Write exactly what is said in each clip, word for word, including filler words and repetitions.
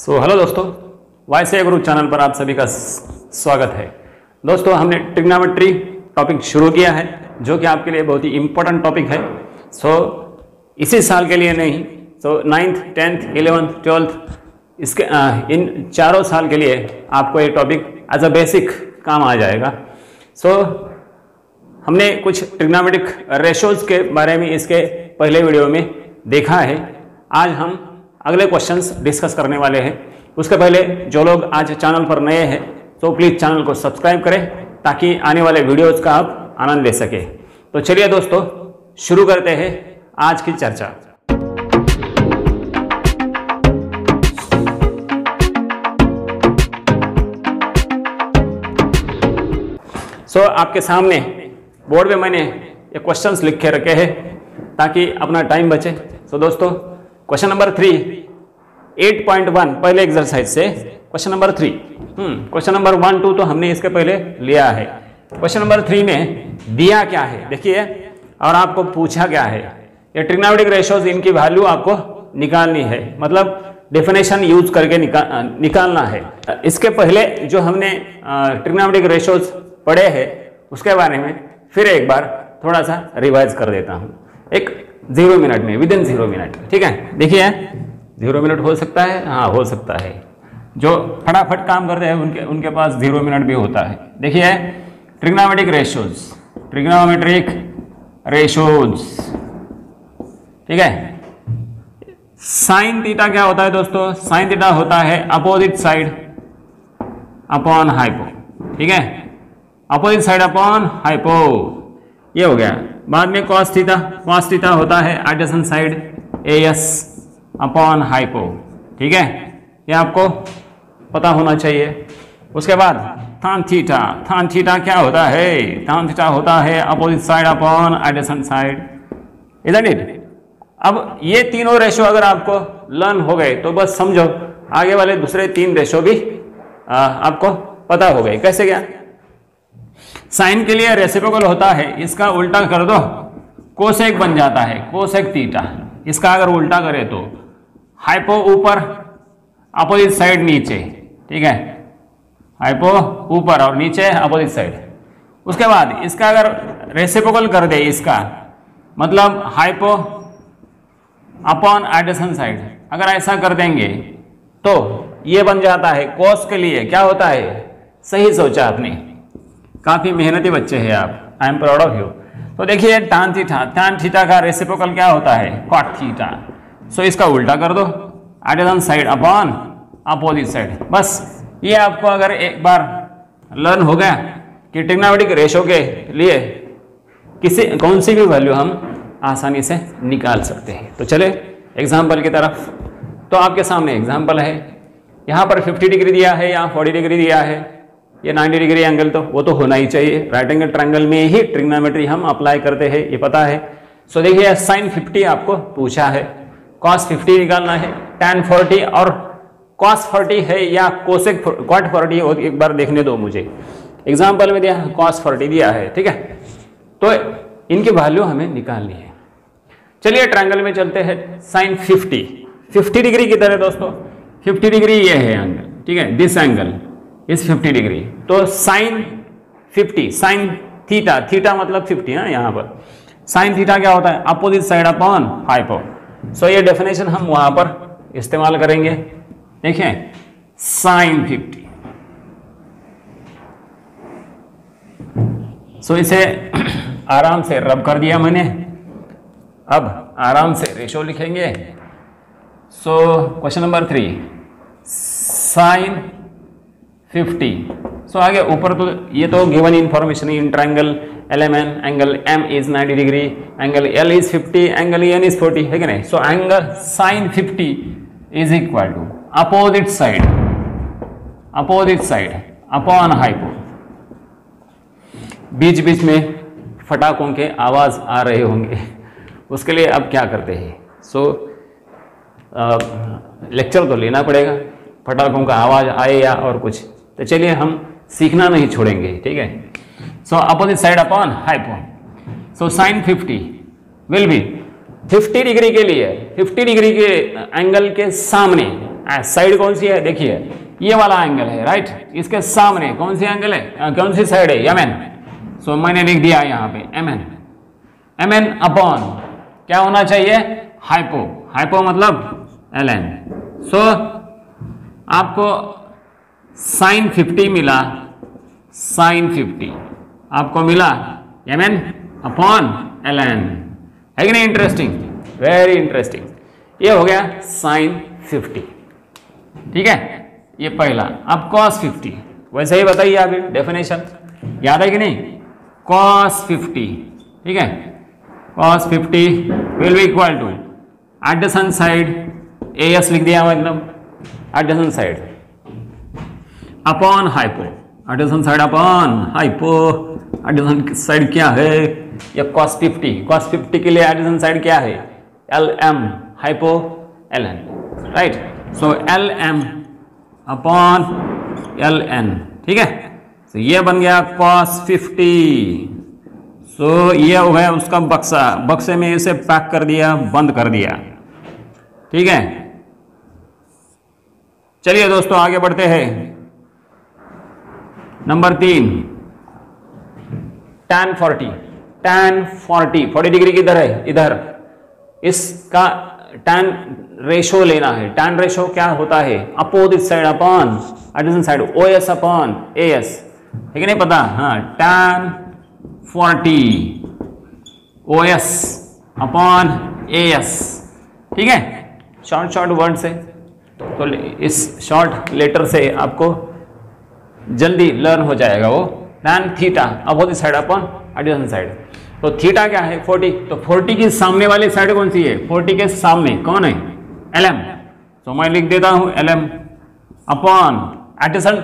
सो so, hello दोस्तों, वाईसीए गुरु channel पर आप सभी का स्वागत है। दोस्तों, हमने ट्रिग्नोमेट्री टॉपिक शुरू किया है जो कि आपके लिए बहुत ही इम्पोर्टेंट टॉपिक है। सो so, इसी साल के लिए नहीं, so ninth tenth eleventh twelfth इसके आ, इन चारों साल के लिए आपको ये टॉपिक एज अ बेसिक काम आ जाएगा। सो so, हमने कुछ ट्रिग्नोमेट्रिक रेशोज़ के बारे में इसके पहले वीडियो में देखा है। आज हम अगले क्वेश्चंस डिस्कस करने वाले हैं। उसके पहले जो लोग आज चैनल पर नए हैं तो प्लीज़ चैनल को सब्सक्राइब करें ताकि आने वाले वीडियोज़ का आप आनंद ले सकें। तो चलिए दोस्तों, शुरू करते हैं आज की चर्चा। सो so, आपके सामने बोर्ड पे मैंने ये क्वेश्चंस लिख के रखे हैं ताकि अपना टाइम बचे। सो so, दोस्तों, question number three eight point one पहले एक्सरसाइज से question number three hmm question number one two तो हमने इसके पहले लिया है। क्वेश्चन नंबर थ्री में दिया क्या है देखिए और आपको पूछा क्या है। ये ट्रिग्नोमेट्रिक रेशोज इनकी वैल्यू आपको निकालनी है, मतलब डेफिनेशन यूज करके निका, निकालना है। इसके पहले जो हमने ट्रिग्नोमेट्रिक रेशोज पढ़े हैं उसके बारे में फिर एक बार थोड़ा सा रिवाइज कर देता हूँ एक जीरो मिनट में, विद इन जीरो मिनट। ठीक है, देखिए जीरो मिनट हो सकता है, हाँ हो सकता है। जो फटाफट काम करते हैं उनके उनके पास जीरो मिनट भी होता है। देखिए ट्रिग्नोमेट्रिक रेशोज ट्रिग्नोमेट्रिक रेशोज ठीक है। साइन थीटा क्या होता है दोस्तों? साइन थीटा होता है अपोजिट साइड अपॉन हाइपो। ठीक है, अपोजिट साइड अपॉन हाइपो, ये हो गया। बाद में कॉस थीटा, कॉस थीटा होता है adjacent side A S upon hypo. ठीक है, ये आपको पता होना चाहिए। उसके बाद थान थीटा, थान थीटा क्या होता है? थान थीटा होता है opposite side upon adjacent side, इधर इट। अब ये तीनों रेशो अगर आपको लर्न हो गए तो बस समझो आगे वाले दूसरे तीन रेशो भी आ, आपको पता हो गए। कैसे क्या? साइन के लिए रेसिप्रोकल होता है, इसका उल्टा कर दो कोसेक बन जाता है कोसेक थीटा। इसका अगर उल्टा करें तो हाइपो ऊपर अपोजिट साइड नीचे। ठीक है, हाइपो ऊपर और नीचे अपोजिट साइड। उसके बाद इसका अगर रेसिप्रोकल कर दे, इसका मतलब हाइपो अपॉन एडजेसेंट साइड। अगर ऐसा कर देंगे तो ये बन जाता है कोस के लिए क्या होता है। सही सोचा आपने, काफ़ी मेहनती बच्चे हैं आप, I am proud of you. तो देखिए टैन थीटा, टैन थीटा का रेसिप्रोकल क्या होता है? Cot theta. सो इसका उल्टा कर दो adjacent side upon opposite side. बस ये आपको अगर एक बार लर्न हो गया कि ट्रिग्नोमेट्रिक रेशो के लिए किसी कौन सी भी वैल्यू हम आसानी से निकाल सकते हैं। तो चले एग्जाम्पल की तरफ। तो आपके सामने एग्जाम्पल है, यहाँ पर फिफ्टी डिग्री दिया है, यहाँ फोर्टी डिग्री दिया है, ये नाइन्टी डिग्री एंगल तो वो तो होना ही चाहिए। राइट एंगल ट्रायंगल में ही ट्रिग्नोमेट्री हम अप्लाई करते हैं, ये पता है। सो देखिए साइन फिफ्टी आपको पूछा है, कॉस फिफ्टी निकालना है, टैन फोर्टी और कॉस फोर्टी है या कोसेक कॉट फोर्टी है, वो एक बार देखने दो मुझे। एग्जाम्पल में दिया कॉस फोर्टी दिया है। ठीक है, तो इनकी वैल्यू हमें निकालनी है। चलिए ट्रायंगल में चलते हैं। साइन फिफ्टी फिफ्टी डिग्री की तरह दोस्तों, फिफ्टी डिग्री ये है एंगल। ठीक है, this angle is fifty degree. तो sine fifty, sine theta, theta मतलब फिफ्टी ना, यहाँ पर साइन थीटा क्या होता है? Opposite side upon hypo. So ये डेफिनेशन हम वहाँ पर इस्तेमाल करेंगे। देखिए साइन फिफ्टी। सो इसे आराम से रब कर दिया मैंने, अब आराम से रेशो लिखेंगे। So question number three sine fifty. So आगे ऊपर तो ये तो given information in triangle LMN angle M is ninety degree, angle L is fifty, angle N is forty, है कि नहीं? So angle sine fifty is equal to opposite side opposite side upon hypo. बीच बीच में फटाकों के आवाज आ रहे होंगे, उसके लिए अब क्या करते हैं। सो लेक्चर तो लेना पड़ेगा, फटाकों का आवाज आए या और कुछ। तो चलिए हम सीखना नहीं छोड़ेंगे। ठीक है, so opposite side upon hypo. So sine fifty will be fifty degree के लिए, फिफ्टी डिग्री के एंगल के सामने साइड कौन सी है, देखिए ये वाला एंगल है राइट, इसके सामने कौन सी एंगल है, कौन सी साइड है, यमन। सो मैंने लिख दिया यहाँ पे एमएन, एमएन अपॉन क्या होना चाहिए, हाइपो, हाइपो मतलब एलएन। सो आपको साइन फिफ्टी मिला, साइन फिफ्टी आपको मिला एमएन अपॉन एलएन, है कि नहीं इंटरेस्टिंग, वेरी इंटरेस्टिंग। ये हो गया साइन फिफ्टी, ठीक है, ये पहला। अब कॉस फिफ्टी वैसे ही बताइए अभी डेफिनेशन, याद है कि नहीं, कॉस फिफ्टी, ठीक है, cos fifty will be equal to adjacent side, A S लिख दिया मतलब adjacent side upon hypo, adjacent side upon hypo. Adjacent side क्या है, या कॉस फिफ्टी, कॉस फिफ्टी के लिए एडजेसेंट साइड क्या है, L M hypo L N right. So L M upon L N, ठीक है। तो so, ये बन गया कॉस फिफ्टी। सो ये हो गया उसका बक्सा, बक्से में इसे पैक कर दिया, बंद कर दिया, ठीक है। चलिए दोस्तों आगे बढ़ते हैं। नंबर तीन, tan forty, tan forty, forty degree किधर है, इधर। इसका टैन रेशो लेना है, टैन रेशो क्या होता है, opposite side upon adjacent side, O S upon A S, ठीक है, नहीं पता, हाँ। Tan forty O S upon A S, ठीक है, शॉर्ट शॉर्ट वर्ड से, तो इस शॉर्ट लेटर से आपको जल्दी लर्न हो जाएगा वो। Tan theta opposite side upon adjacent side, तो थीटा क्या है फोर्टी, तो फोर्टी के सामने वाली साइड कौन सी है, फोर्टी के सामने कौन है, एल एम। तो मैं लिख देता हूं L M upon adjacent,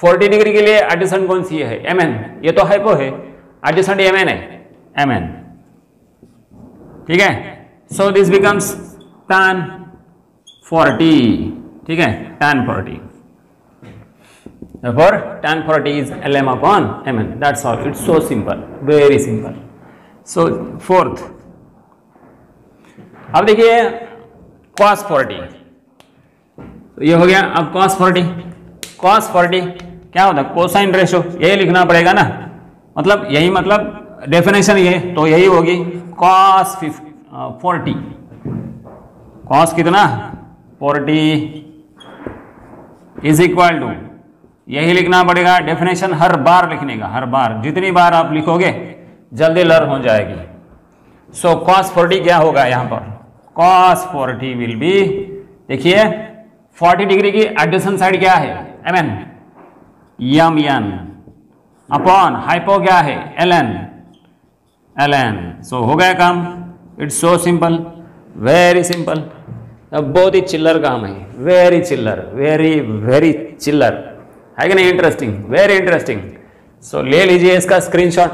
forty degree के लिए एडजेसेंट कौन सी है, एम एन, ये तो हाइपो है, एडजेसेंट एम एन है, एम एन, ठीक है। So this becomes tan forty, ठीक है, tan forty, therefore tan forty is L M upon M N, that's all, it's so simple, very simple. So fourth, अब देखिए cos forty, तो ये हो गया। अब cos फोर्टी, cos फोर्टी क्या होता है, कोसाइन रेशो, यही लिखना पड़ेगा ना, मतलब यही, मतलब डेफिनेशन ये, तो यही होगी cos फोर्टी, cos कितना फोर्टी इज इक्वल टू, यही लिखना पड़ेगा। डेफिनेशन हर बार लिखने का, हर बार, जितनी बार आप लिखोगे जल्दी लर्न हो जाएगी। सो cos फोर्टी क्या होगा यहाँ पर, cos फोर्टी विल बी, देखिए फोर्टी डिग्री की एडजेसेंट साइड क्या है, mn, mn अपॉन हाइपो क्या है, ln, ln। सो हो गया काम, it's so simple, very simple, बहुत ही चिल्लर काम है, वेरी चिल्लर, वेरी वेरी चिल्लर, है कि नहीं इंटरेस्टिंग, वेरी इंटरेस्टिंग। सो ले लीजिए इसका स्क्रीनशॉट,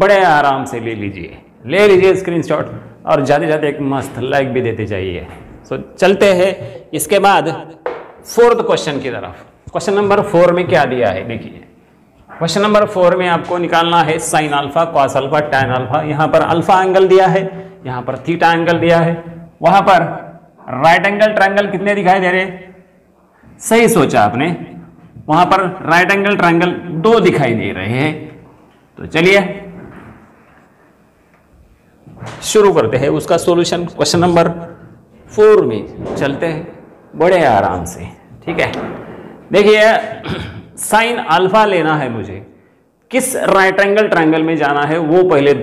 बड़े आराम से ले लीजिए, ले लीजिए स्क्रीनशॉट, और जाते जाते एक मस्त लाइक भी देते जाइए। सो so, चलते हैं इसके बाद फोर्थ क्वेश्चन की तरफ। क्वेश्चन नंबर फोर में क्या दिया है, देखिए क्वेश्चन नंबर फोर में आपको निकालना है sine alpha, cos alpha, tan alpha. यहाँ पर अल्फा एंगल दिया है, यहाँ पर थीटा एंगल दिया है, वहाँ पर राइट एंगल ट्रायंगल कितने दिखाई दे रहे, सही सोचा आपने, वहां पर राइट एंगल ट्रायंगल दो दिखाई दे रहे हैं। तो चलिए शुरू करते हैं उसका सॉल्यूशन, क्वेश्चन नंबर फोर में चलते हैं बड़े आराम से, ठीक है। देखिए साइन अल्फा लेना है मुझे, किस राइट एंगल ट्रायंगल में जाना है वो पहले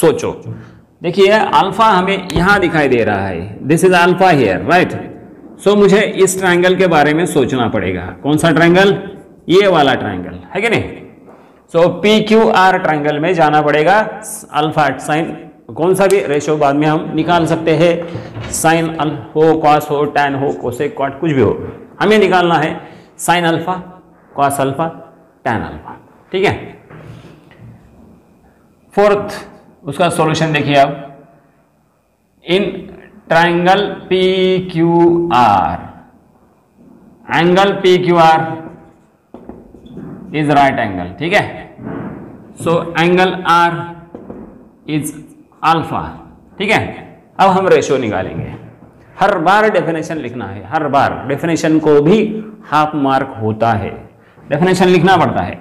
सोचो। देखिए अल्फा हमें यहां दिखाई दे रहा है, this is alpha here right. So so, मुझे इस ट्रायंगल के बारे में सोचना पड़ेगा, कौन सा ट्रायंगल, ये वाला ट्रायंगल, है कि नहीं। So P Q R triangle में जाना पड़ेगा, अल्फा साइन कौन सा भी रेशो बाद में हम निकाल सकते हैं, साइन हो, कॉस हो, टैन हो, कोसेक, कॉट, कुछ भी हो, हमें निकालना है sine alpha, cos alpha, tan alpha, ठीक है। फोर्थ उसका सॉल्यूशन देखिए आप, in triangle P Q R, angle P Q R is right angle, ठीक है। So angle R is alpha, ठीक है। अब हम रेशो निकालेंगे, हर बार डेफिनेशन लिखना है, हर बार डेफिनेशन को भी हाफ मार्क होता है, डेफिनेशन लिखना पड़ता है।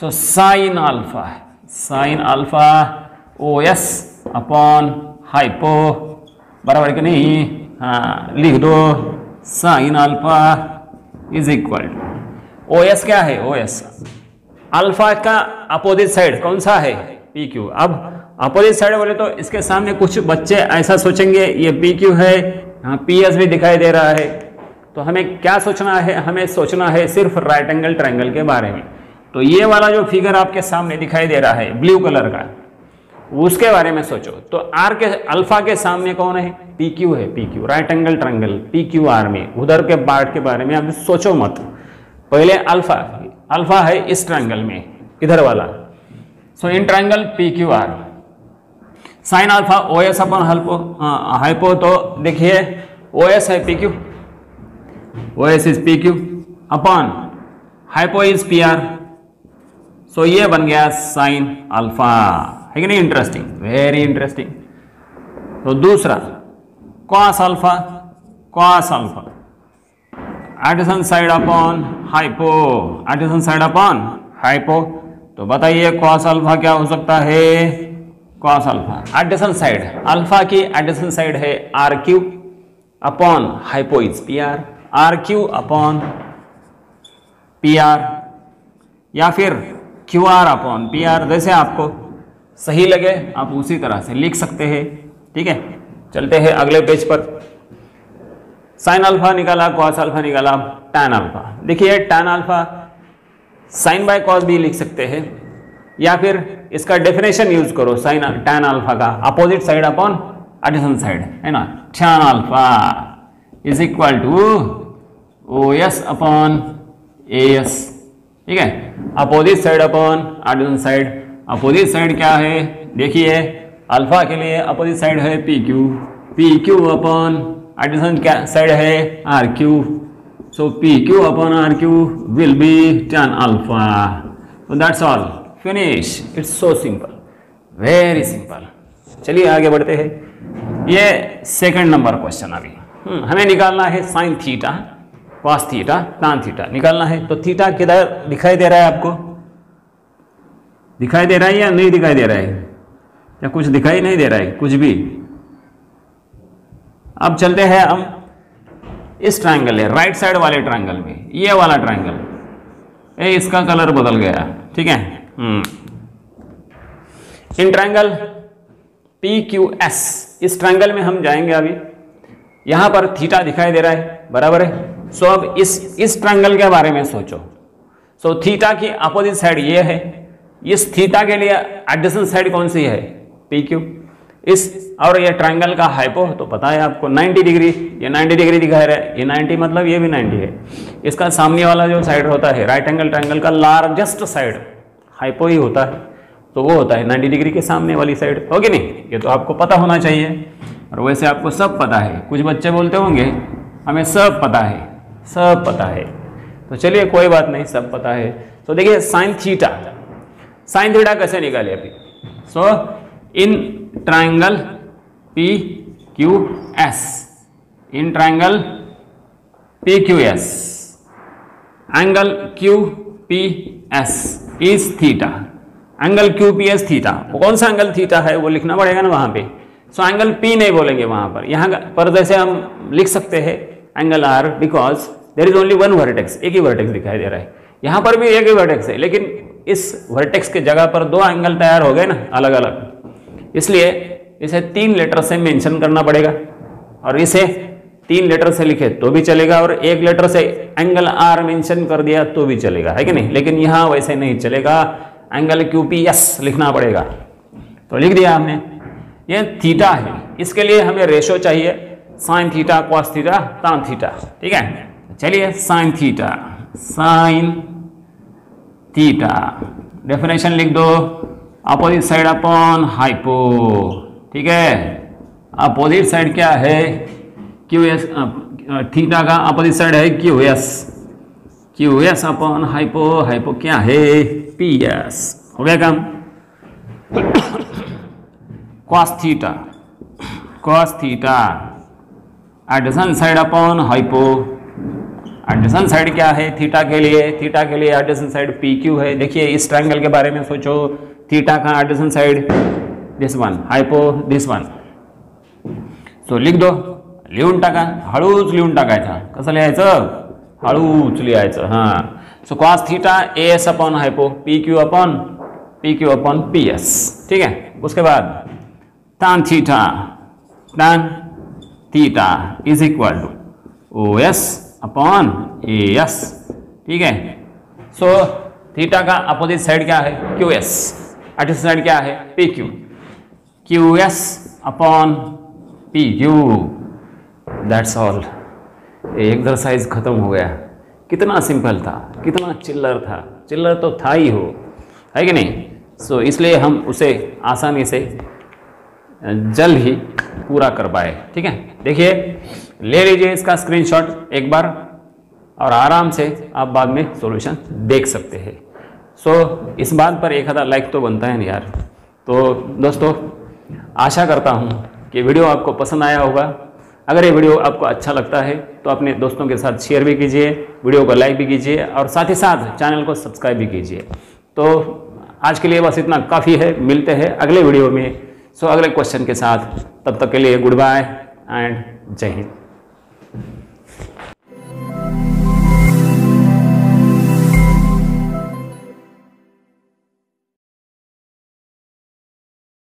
So sine alpha, sine alpha O S upon hypo बराबर के नहीं, हाँ लिख दो sine alpha is equal O S. क्या है ओ एस? अल्फा का अपोजिट साइड कौन सा है? P Q. अब अपोजिट साइड बोले तो इसके सामने कुछ बच्चे ऐसा सोचेंगे ये पी क्यू है, हाँ पी एस भी दिखाई दे रहा है, तो हमें क्या सोचना है? हमें सोचना है सिर्फ राइट एंगल ट्रायंगल के बारे में। तो ये वाला जो फिगर आपके सामने दिखाई दे रहा है ब्लू कलर का, उसके बारे में सोचो। तो आर के अल्फा के सामने कौन है? पी क्यू है, P Q right angle triangle P Q R में उधर के पार्ट के बारे में आप सोचो मत, पहले अल्फा, अल्फा है इस ट्रायंगल में इधर वाला। So in triangle P Q R sine alpha O S upon hypo, तो देखिए ओ एस है P Q, O S is P Q upon hypo is P R. So ये बन गया साइन अल्फा, है कि नहीं? Interesting, very interesting. तो दूसरा cos alpha, cos alpha adjacent side upon hypo, adjacent side upon hypo. तो बताइए कॉस अल्फा क्या हो सकता है? Cos alpha adjacent side, alpha की एडजेसेंट साइड है R Q upon hypo is P R, R Q upon P R या फिर Q R upon P R, जैसे आपको सही लगे आप उसी तरह से लिख सकते हैं, ठीक है। चलते हैं अगले पेज पर। साइन अल्फा निकाला, कॉस अल्फा निकाला, टैन अल्फा। देखिए tan alpha sine by cos भी लिख सकते हैं, या फिर इसका डेफिनेशन यूज करो साइन टैन अल्फा का, opposite side upon adjacent side, है ना। Tan alpha is equal to O S upon A S, ठीक है, opposite side upon adjacent side. Opposite side क्या है? देखिए अल्फा के लिए अपोजिट साइड है P Q, P Q upon adjacent क्या साइड है? R Q. So P Q upon R Q will be tan alpha. So that's all, finish, it's so simple, very simple. चलिए आगे बढ़ते हैं। ये सेकंड नंबर क्वेश्चन। अभी हमें निकालना है sine theta, cos theta, tan theta निकालना है। तो थीटा किधर दिखाई दे रहा है आपको? दिखाई दे रहा है या नहीं दिखाई दे रहा है? या कुछ दिखाई नहीं दे रहा है? कुछ भी। अब चलते हैं हम इस ट्रायंगल है राइट साइड वाले ट्रायंगल में, ये वाला ट्रायंगल, ए इसका कलर बदल गया, ठीक है। In triangle P Q S, इस ट्रायंगल में हम जाएंगे। अभी यहाँ पर थीटा दिखाई दे रहा है, बराबर है। सो अब इस इस ट्रायंगल के बारे में सोचो। सो थीटा की अपोजिट साइड ये है, इस थीटा के लिए एडजेसेंट साइड कौन सी है? P Q. इस और ये ट्रायंगल का हाइपो, तो पता है आपको नब्बे डिग्री, ये नब्बे डिग्री दिखाई रहा है, ये नब्बे मतलब ये भी नब्बे है। इसका सामने वाला जो साइड होता है राइट एंगल ट्रायंगल का लार्जेस्ट साइड हाइपो ही होता है, तो वो होता है नब्बे डिग्री के सामने वाली साइड, ओके नहीं? ये तो आपको पता होना चाहिए, और वैसे आपको सब पता है। कुछ बच्चे बोलते होंगे हमें सब पता है, सब पता है, तो चलिए कोई बात नहीं, सब पता है। तो देखिए साइन थीटा, साइन थीटा कैसे निकाले अभी? So in triangle P Q S, in triangle P Q S angle Q P S is theta, angle Q P S theta. वो कौन सा एंगल थीटा है वो लिखना पड़ेगा ना वहाँ पे। सो एंगल पी नहीं बोलेंगे वहाँ पर, यहाँ पर जैसे हम लिख सकते हैं angle R, because there is only one vertex, एक ही वर्टेक्स दिखाई दे रहा है। यहाँ पर भी एक ही वर्टेक्स है, लेकिन इस वर्टेक्स के जगह पर दो एंगल तैयार हो गए ना अलग अलग, इसलिए इसे तीन लेटर से मेंशन करना पड़ेगा, और इसे तीन लेटर से लिखे तो भी चलेगा, और एक लेटर से एंगल आर मेंशन कर दिया तो भी चलेगा, है कि नहीं? लेकिन यहाँ वैसे नहीं चलेगा, एंगल क्यू पी एस लिखना पड़ेगा। तो लिख दिया हमने। ये थीटा है, इसके लिए हमें रेशो चाहिए, sine theta cos theta tan theta, ठीक है। चलिए sine theta, sine theta definition लिख दो, अपोजिट साइड अपॉन हाइपो, ठीक है। अपोजिट साइड क्या है? Q S. थीटा का अपोजिट साइड है Q S, Q S upon hypo, hypo क्या है? P S. हो गया काम। Cos theta, cos theta adjacent side upon hypo. Adjacent side क्या है थीटा के लिए, थीटा के लिए एडजेसेंट साइड पी क्यू है। देखिए इस ट्रायंगल के बारे में सोचो, थीटा का adjacent side this one, hypo this one. So लिख दो, लिहून टाका, हळूच लिहून टाकायचा। कसं लिहायचं? हळूच लिहायचं। हां, so cos theta A S upon hypo, P Q upon P Q upon P S. ठीक है, उसके बाद tan theta, tan theta is equal to O S upon A S. ठीक है, सो थीटा का अपोजिट साइड क्या है? Q S. Adjacent side क्या है? P Q. Q S upon P Q. That's all, exercise ख़त्म हो गया। कितना सिंपल था, कितना चिल्लर था। चिल्लर तो था ही हो, है कि नहीं? सो so, इसलिए हम उसे आसानी से जल्द ही पूरा कर पाए। ठीक है, देखिए ले लीजिए इसका स्क्रीनशॉट एक बार और आराम से आप बाद में सॉल्यूशन देख सकते हैं। सो so, इस बात पर एक हज़ार लाइक तो बनता है ना यार। तो दोस्तों आशा करता हूँ कि वीडियो आपको पसंद आया होगा। अगर ये वीडियो आपको अच्छा लगता है तो अपने दोस्तों के साथ शेयर भी कीजिए, वीडियो को लाइक भी कीजिए और साथ ही साथ चैनल को सब्सक्राइब भी कीजिए। तो आज के लिए बस इतना काफ़ी है, मिलते हैं अगले वीडियो में। सो अगले क्वेश्चन के साथ, तब तक के लिए गुड बाय एंड जय हिंद।